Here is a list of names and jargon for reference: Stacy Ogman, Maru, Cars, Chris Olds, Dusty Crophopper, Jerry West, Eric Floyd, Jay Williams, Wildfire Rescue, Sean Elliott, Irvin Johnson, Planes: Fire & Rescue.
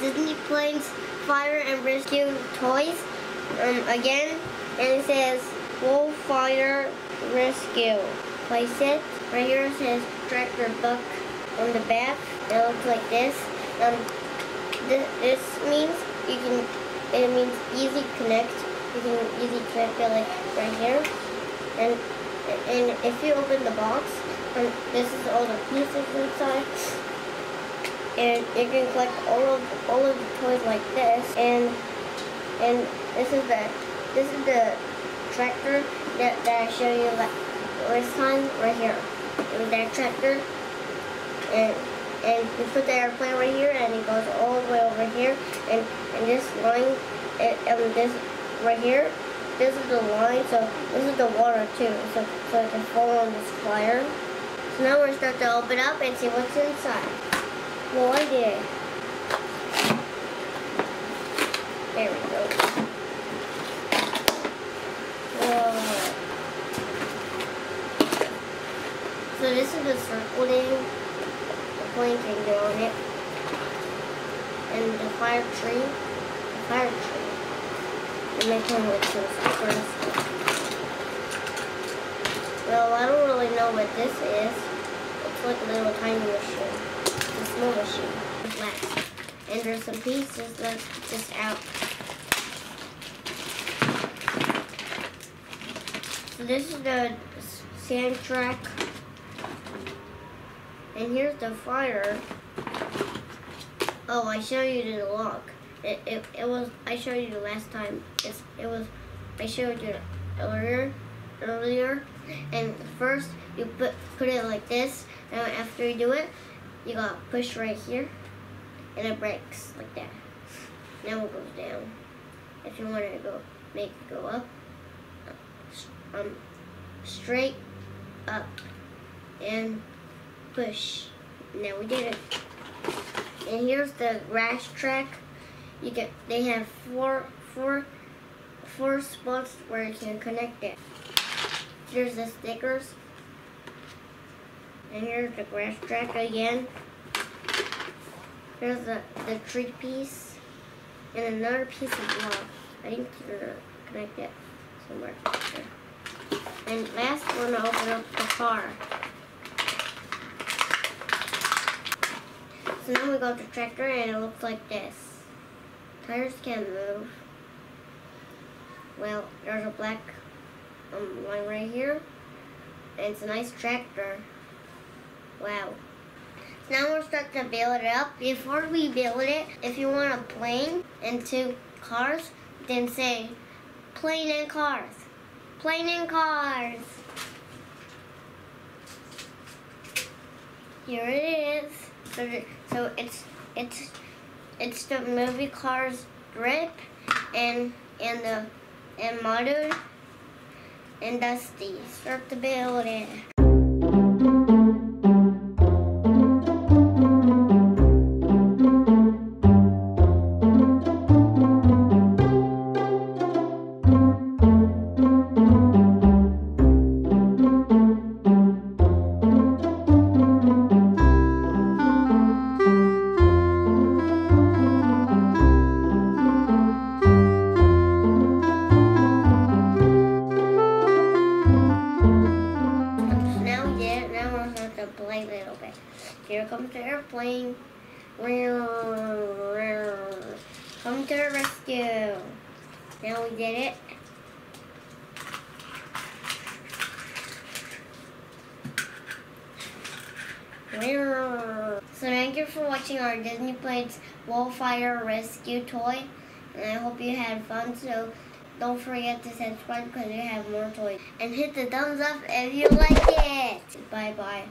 Disney Planes Fire and Rescue toys again, and it says Wolf Fire Rescue. Place it. Right here it says strap your book on the back. It looks like this. This means you can. It means easy connect. You can easy connect it like right here. And if you open the box, this is all the pieces inside. And you can collect all of the toys like this. And this is the tractor that I showed you last time right here. With that tractor. And you put the airplane right here, and it goes all the way over here. And this line, this right here, this is the line. So this is the water too. So it can fall on this fire. So now we're starting to open up and see what's inside. Well, I did. There we go. Whoa. So this is the circling. Plane can go on it, and the fire tree, and make him with some stickers. Well, I don't really know what this is. It's like a little tiny machine, a small machine, black, and there's some pieces that just out. So this is the sand track. And here's the fire. Oh, I showed you the lock. I showed you the last time. I showed you earlier. And first you put it like this, and after you do it, you gotta push right here, and it breaks like that. Now it goes down. If you want to go make it go up, straight up and push. Now we did it. And here's the grass track. They have four spots where you can connect it. Here's the stickers. And here's the grass track again. Here's the tree piece. And another piece of log. I think you can connect it somewhere. And last one to open up the car. So now we got the tractor, and it looks like this. Tires can move. Well, there's a black line right here. And it's a nice tractor. Wow. So now we're starting to build it up. Before we build it, if you want a plane and two cars, then say, plane and cars. Plane and cars. Here it is. So it's the movie Cars Grip and Maru and Dusty. Start to build it. Here comes the airplane. Come to the rescue. Now we did it. So thank you for watching our Disney Planes Wolf Fire Rescue toy. And I hope you had fun. So don't forget to subscribe because we have more toys. And hit the thumbs up if you like it. Bye bye.